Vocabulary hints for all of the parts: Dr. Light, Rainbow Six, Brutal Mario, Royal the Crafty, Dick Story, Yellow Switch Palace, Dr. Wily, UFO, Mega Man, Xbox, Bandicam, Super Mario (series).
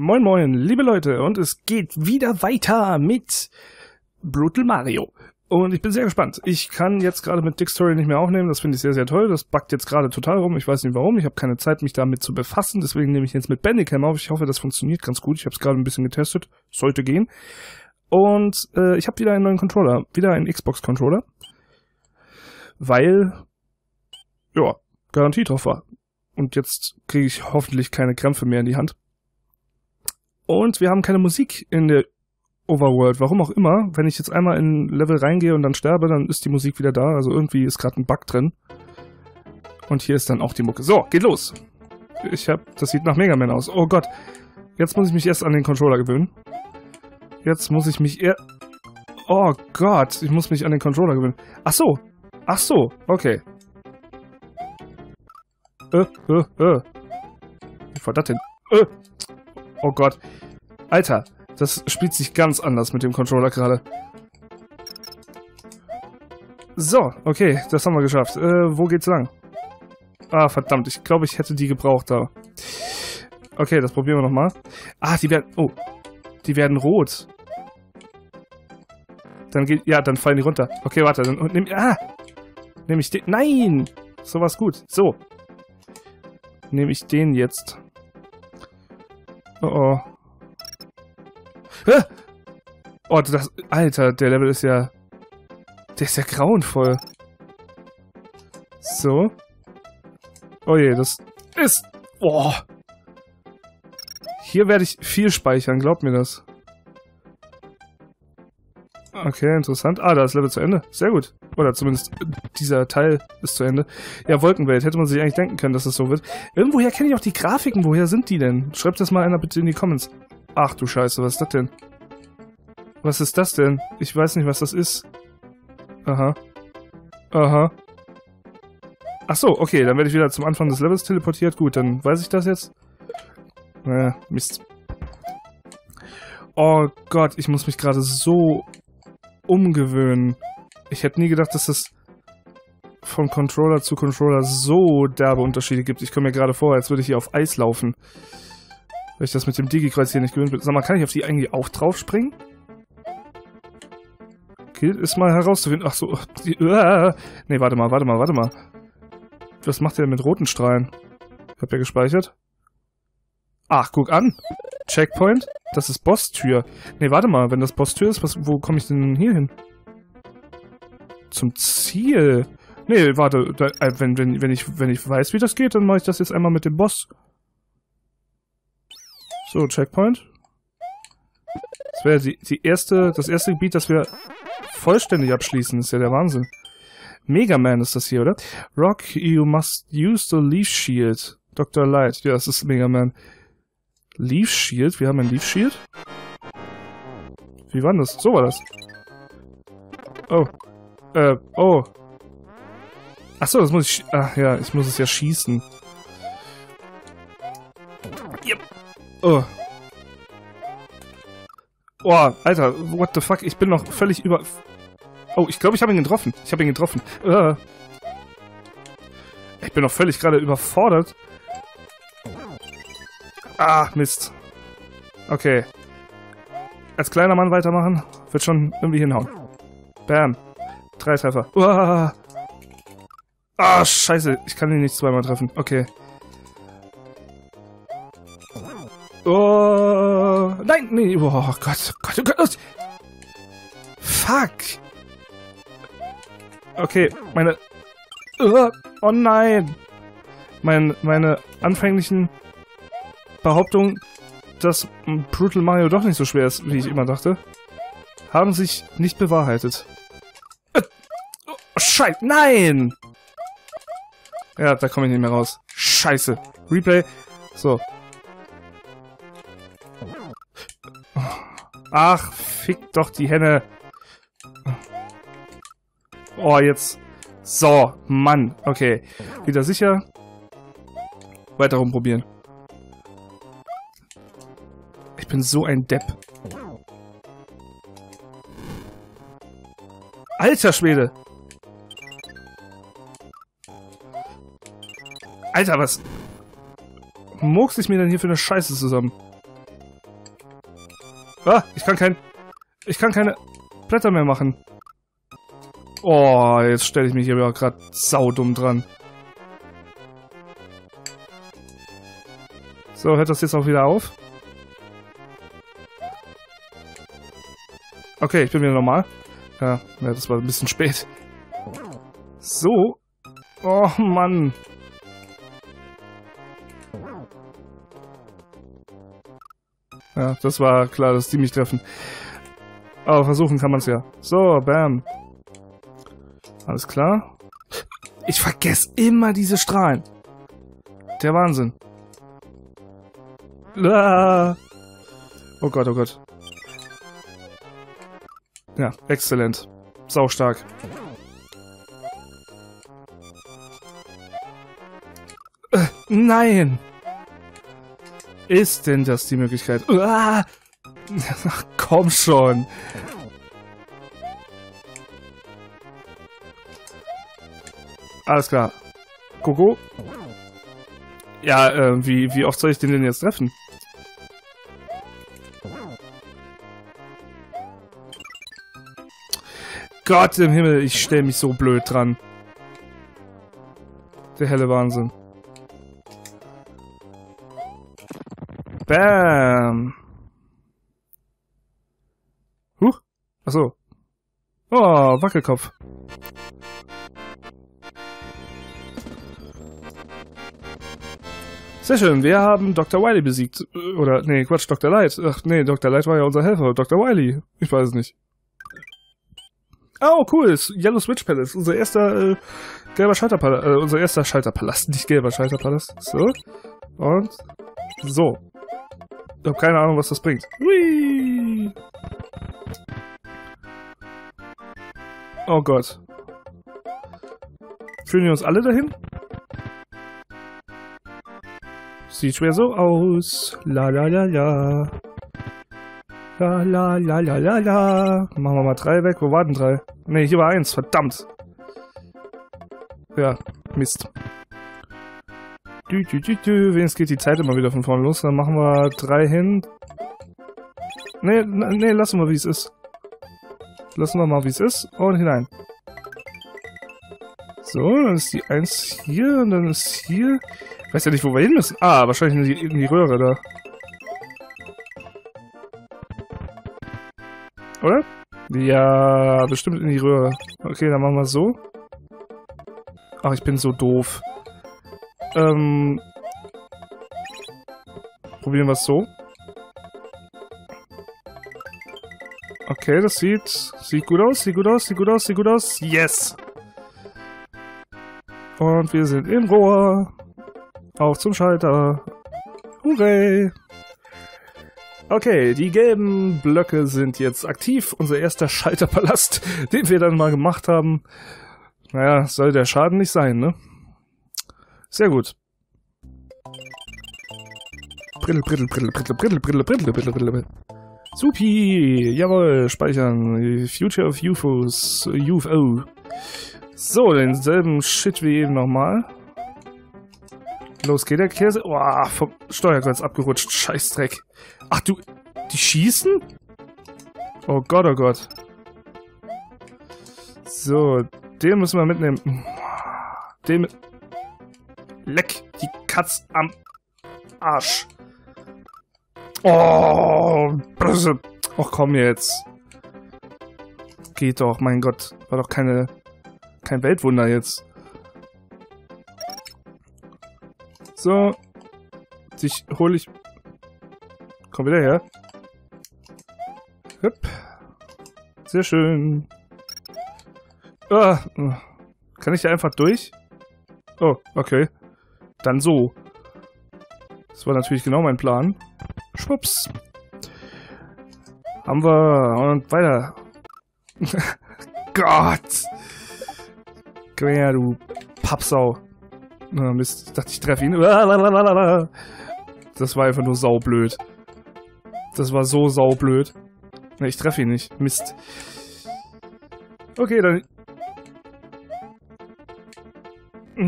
Moin moin, liebe Leute, und es geht wieder weiter mit Brutal Mario. Und ich bin sehr gespannt. Ich kann jetzt gerade mit Dick Story nicht mehr aufnehmen, das finde ich sehr, sehr toll. Das buggt jetzt gerade total rum, ich weiß nicht warum, ich habe keine Zeit, mich damit zu befassen, deswegen nehme ich jetzt mit Bandicam auf. Ich hoffe, das funktioniert ganz gut, ich habe es gerade ein bisschen getestet, sollte gehen. Und ich habe wieder einen neuen Controller, wieder einen Xbox-Controller, weil, ja, Garantie drauf war. Und jetzt kriege ich hoffentlich keine Krämpfe mehr in die Hand. Und wir haben keine Musik in der Overworld, warum auch immer. Wenn ich jetzt einmal in ein Level reingehe und dann sterbe, dann ist die Musik wieder da. Also irgendwie ist gerade ein Bug drin. Und hier ist dann auch die Mucke. So, geht los. Das sieht nach Mega Man aus. Oh Gott. Jetzt muss ich mich erst an den Controller gewöhnen. Oh Gott, ich muss mich an den Controller gewöhnen. Ach so. Ach so, okay. Wie war das denn? Oh Gott. Alter. Das spielt sich ganz anders mit dem Controller gerade. So, okay, das haben wir geschafft. Wo geht's lang? Ah, verdammt, ich glaube, ich hätte die gebraucht da. Okay, das probieren wir nochmal. Ah, die werden... Oh, die werden rot. Dann geht... Ja, dann fallen die runter. Okay, warte, dann... Nehme ich den... Nein! So war's gut. So. Nehme ich den jetzt. Oh, oh. Oh, das... Alter, der Level ist ja... Der ist ja grauenvoll. So. Oh je, das ist... Oh. Hier werde ich viel speichern, glaubt mir das. Okay, interessant. Ah, da ist Level zu Ende. Sehr gut. Oder zumindest dieser Teil ist zu Ende. Ja, Wolkenwelt. Hätte man sich eigentlich denken können, dass das so wird. Irgendwoher kenne ich auch die Grafiken. Woher sind die denn? Schreibt das mal einer bitte in die Comments. Ach du Scheiße, was ist das denn? Was ist das denn? Ich weiß nicht, was das ist. Aha. Aha. Ach so, okay, dann werde ich wieder zum Anfang des Levels teleportiert. Gut, dann weiß ich das jetzt. Naja, Mist. Oh Gott, ich muss mich gerade so umgewöhnen. Ich hätte nie gedacht, dass es von Controller zu Controller so derbe Unterschiede gibt. Ich komme mir gerade vor, als würde ich hier auf Eis laufen. Weil ich das mit dem Digi-Kreuz hier nicht gewöhnt bin. Sag mal, kann ich auf die eigentlich auch drauf springen? Gilt es mal herauszufinden. Ach so. Nee, warte mal. Was macht der denn mit roten Strahlen? Ich hab ja gespeichert. Ach, guck an. Checkpoint. Das ist Boss-Tür. Nee, warte mal. Wenn das Boss-Tür ist, wo komme ich denn hier hin? Zum Ziel. Nee, warte. Da, wenn ich weiß, wie das geht, dann mache ich das jetzt einmal mit dem Boss. So, Checkpoint. Das wäre das erste Gebiet, das wir vollständig abschließen. Das ist ja der Wahnsinn. Mega Man ist das hier, oder? Rock, you must use the Leaf Shield. Dr. Light. Ja, das ist Mega Man. Leaf Shield? Wir haben ein Leaf Shield? Wie war das? So war das. Oh. Oh. Achso, das muss ich... Ach ja, ich muss es ja schießen. Yep. Oh. Oh, Alter, what the fuck? Ich bin noch völlig über... Oh, ich glaube, ich habe ihn getroffen. Ich bin noch völlig gerade überfordert. Ah, Mist. Okay. Als kleiner Mann weitermachen. Wird schon irgendwie hinhauen. Bam. 3 Treffer. Ah, oh, scheiße. Ich kann ihn nicht zweimal treffen. Okay. Oh, nein, nee, oh Gott, Gott, Gott. Fuck. Okay, meine... Oh nein. Meine anfänglichen Behauptungen, dass Brutal Mario doch nicht so schwer ist, wie ich immer dachte, haben sich nicht bewahrheitet. Oh, Scheiße, nein. Ja, da komme ich nicht mehr raus. Scheiße. Replay. So. Ach, fick doch die Henne. Oh, jetzt. So, Mann. Okay. Wieder sicher. Weiter rumprobieren. Ich bin so ein Depp. Alter Schwede. Alter, was... Murks ich mir denn hier für eine Scheiße zusammen? Ah, ich kann keine Blätter mehr machen. Oh, jetzt stelle ich mich hier ja gerade saudumm dran. So, hört das jetzt auch wieder auf? Okay, ich bin wieder normal. Ja, das war ein bisschen spät. So. Oh, Mann. Ja, das war klar, dass die mich treffen. Aber versuchen kann man es ja. So, bam. Alles klar. Ich vergesse immer diese Strahlen. Der Wahnsinn. Ah. Oh Gott, oh Gott. Ja, exzellent. Saustark. Nein! Ist denn das die Möglichkeit? Ah! Ach, komm schon! Alles klar. Gogo? Ja, wie oft soll ich den denn jetzt treffen? Gott im Himmel, ich stelle mich so blöd dran. Der helle Wahnsinn. Bam. Huch. Achso. Oh, Wackelkopf. Sehr schön, wir haben Dr. Wily besiegt. Oder, nee, Quatsch, Dr. Light. Ach, nee, Dr. Light war ja unser Helfer. Dr. Wily. Ich weiß es nicht. Oh, cool, Yellow Switch Palace, unser erster gelber Schalterpalast, unser erster Schalterpalast, nicht gelber Schalterpalast. So. Und so. Ich habe keine Ahnung, was das bringt. Whee! Oh Gott. Führen wir uns alle dahin? Sieht schwer so aus. La la la la. La la la la la la. Machen wir mal 3 weg. Wo waren 3? Ne, hier war 1. Verdammt. Ja, Mist. Wenigstens geht die Zeit immer wieder von vorne los. Dann machen wir 3 hin. Ne, ne, lassen wir wie es ist. Lassen wir mal wie es ist. Und hinein. So, dann ist die 1 hier. Und dann ist hier... Ich weiß ja nicht, wo wir hin müssen. Ah, wahrscheinlich in die Röhre da. Oder? Ja, bestimmt in die Röhre. Okay, dann machen wir es so. Ach, ich bin so doof. Probieren wir es so. Okay, das sieht gut aus, sieht gut aus, sieht gut aus, sieht gut aus. Yes! Und wir sind im Rohr. Auch zum Schalter. Hooray! Okay, die gelben Blöcke sind jetzt aktiv. Unser erster Schalterpalast, den wir dann mal gemacht haben. Naja, soll der Schaden nicht sein, ne? Sehr gut. Brittel, brittel, brittel, brittel, brittel, brittel, brittel, brittel, brittel. Supi! Jawohl, speichern. Future of UFOs. UFO. So, denselben Shit wie eben nochmal. Los geht der Käse. Oh, vom Steuerkreuz abgerutscht. Scheißdreck. Ach du... Die schießen? Oh Gott, oh Gott. So, den müssen wir mitnehmen. Den... Leck die Katz am Arsch. Oh, böse. Och komm jetzt. Geht doch, mein Gott. War doch kein Weltwunder jetzt. So. Dich hole ich... Komm wieder her. Hüpp. Sehr schön. Ah. Kann ich da einfach durch? Oh, okay. Dann so. Das war natürlich genau mein Plan. Schwupps. Haben wir. Und weiter. Gott. Komm her, du Pappsau. Na, Mist. Ich dachte, ich treffe ihn. Das war einfach nur saublöd. Das war so saublöd. Ne, ich treffe ihn nicht. Mist. Okay, dann...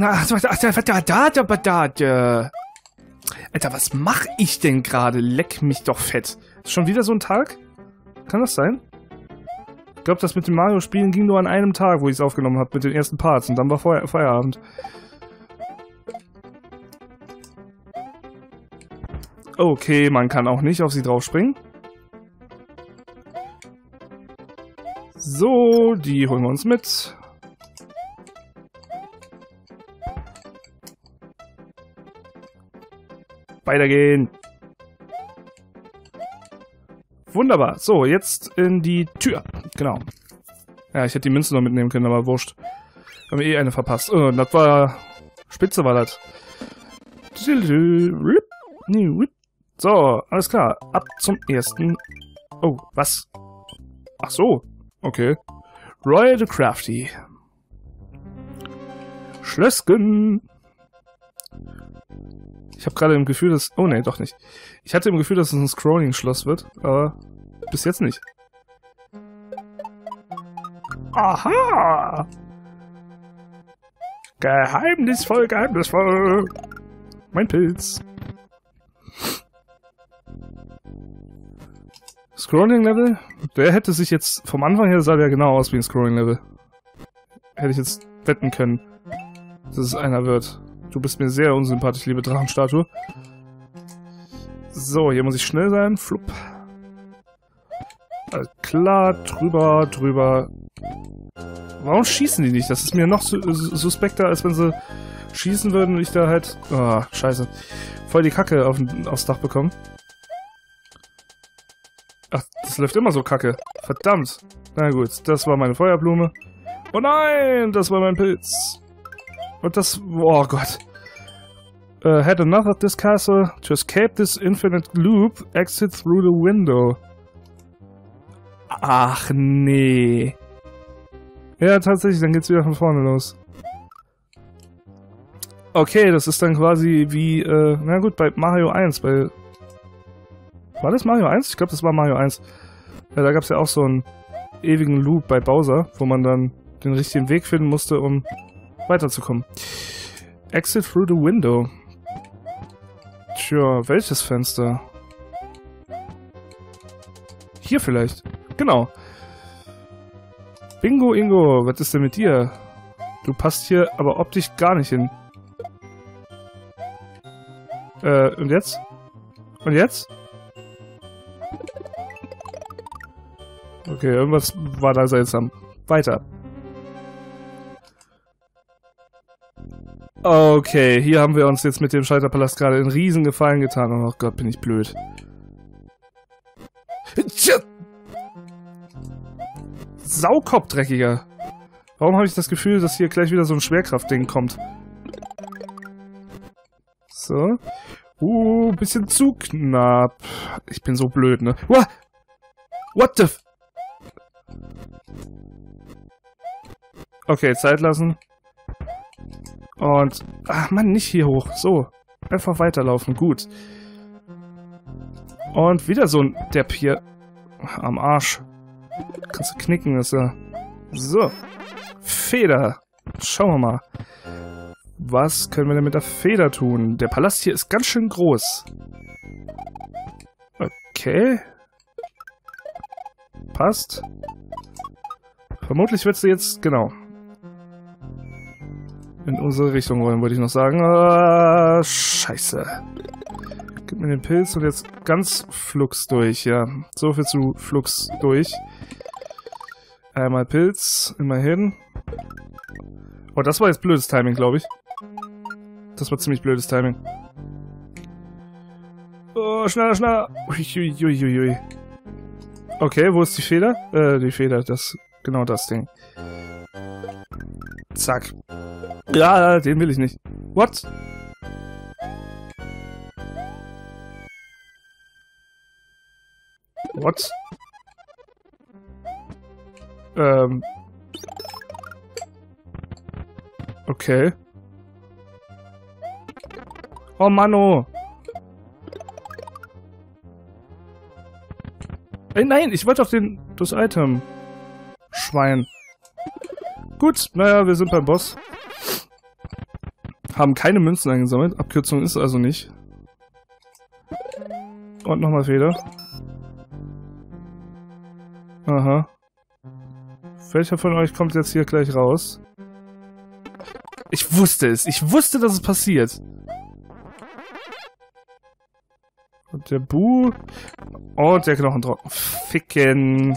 Alter, was mach ich denn gerade? Leck mich doch fett. Ist schon wieder so ein Tag? Kann das sein? Ich glaube, das mit dem Mario-Spielen ging nur an einem Tag, wo ich es aufgenommen habe, mit den ersten Parts. Und dann war Feierabend. Okay, man kann auch nicht auf sie draufspringen. So, die holen wir uns mit. Weitergehen. Wunderbar. So, jetzt in die Tür. Genau. Ja, ich hätte die Münze noch mitnehmen können, aber wurscht. Wir haben eh eine verpasst. Oh, das war... Spitze war das. So, alles klar. Ab zum ersten... Oh, was? Ach so. Okay. Royal the Crafty. Schlösschen. Ich habe gerade im Gefühl, dass... Oh, nee, doch nicht. Ich hatte im Gefühl, dass es ein Scrolling-Schloss wird, aber bis jetzt nicht. Aha! Geheimnisvoll, geheimnisvoll! Mein Pilz. Scrolling-Level? Der hätte sich jetzt... Vom Anfang her sah der genau aus wie ein Scrolling-Level. Hätte ich jetzt wetten können, dass es einer wird. Du bist mir sehr unsympathisch, liebe Drachenstatue. So, hier muss ich schnell sein. Flupp. Alles klar, drüber, drüber. Warum schießen die nicht? Das ist mir noch suspekter, als wenn sie schießen würden und ich da halt... Ah, oh, scheiße. Voll die Kacke aufs Dach bekommen. Ach, das läuft immer so Kacke. Verdammt. Na gut, das war meine Feuerblume. Oh nein, das war mein Pilz. Und das... Oh Gott. Had enough of this castle. To escape this infinite loop, exit through the window. Ach, nee. Ja, tatsächlich, dann geht's wieder von vorne los. Okay, das ist dann quasi wie... na gut, bei Mario 1, bei... War das Mario 1? Ich glaube, das war Mario 1. Ja, da gab's ja auch so einen ewigen Loop bei Bowser, wo man dann den richtigen Weg finden musste, um... weiterzukommen. Exit through the window. Tja, welches Fenster? Hier vielleicht. Genau. Bingo, Ingo, was ist denn mit dir? Du passt hier aber optisch gar nicht hin. Und jetzt? Und jetzt? Okay, irgendwas war da seltsam. Weiter. Okay, hier haben wir uns jetzt mit dem Scheiterpalast gerade einen riesen Gefallen getan. Oh Gott, bin ich blöd. Tja! Saukopf, Dreckiger. Warum habe ich das Gefühl, dass hier gleich wieder so ein Schwerkraftding kommt? So. Bisschen zu knapp. Ich bin so blöd, ne? What? What the... Okay, Zeit lassen. Und... Ach Mann, nicht hier hoch. So. Einfach weiterlaufen. Gut. Und wieder so ein Depp hier. Am Arsch. Kannst du knicken, ist er. So. Feder. Schauen wir mal. Was können wir denn mit der Feder tun? Der Palast hier ist ganz schön groß. Okay. Passt. Vermutlich wird sie jetzt... Genau. In unsere Richtung rollen, wollte ich noch sagen. Ah, scheiße. Gib mir den Pilz und jetzt ganz flugs durch, ja. So viel zu flugs durch. Einmal Pilz, immerhin. Oh, das war jetzt blödes Timing, glaube ich. Das war ziemlich blödes Timing. Oh, schneller, schneller. Uiuiuiui. Okay, wo ist die Feder? Die Feder, das... Genau das Ding. Zack. Ja, den will ich nicht. What? What? Okay. Oh Manno! Ey, nein, ich wollte auf das Item. Schwein. Gut, naja, wir sind beim Boss. Haben keine Münzen eingesammelt. Abkürzung ist also nicht. Und nochmal Feder. Aha. Welcher von euch kommt jetzt hier gleich raus? Ich wusste es. Ich wusste, dass es passiert. Und der Bu... Oh, der Knochen trocken. Ficken.